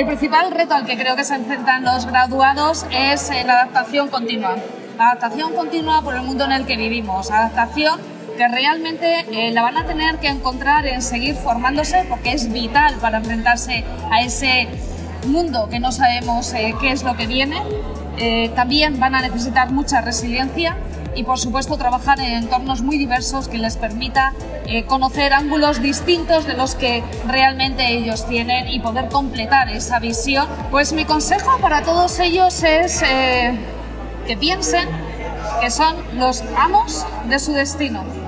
El principal reto al que creo que se enfrentan los graduados es la adaptación continua. Adaptación continua por el mundo en el que vivimos, adaptación que realmente la van a tener que encontrar en seguir formándose porque es vital para enfrentarse a ese mundo que no sabemos qué es lo que viene. También van a necesitar mucha resiliencia y por supuesto trabajar en entornos muy diversos que les permita conocer ángulos distintos de los que realmente ellos tienen y poder completar esa visión. Pues mi consejo para todos ellos es que piensen que son los amos de su destino.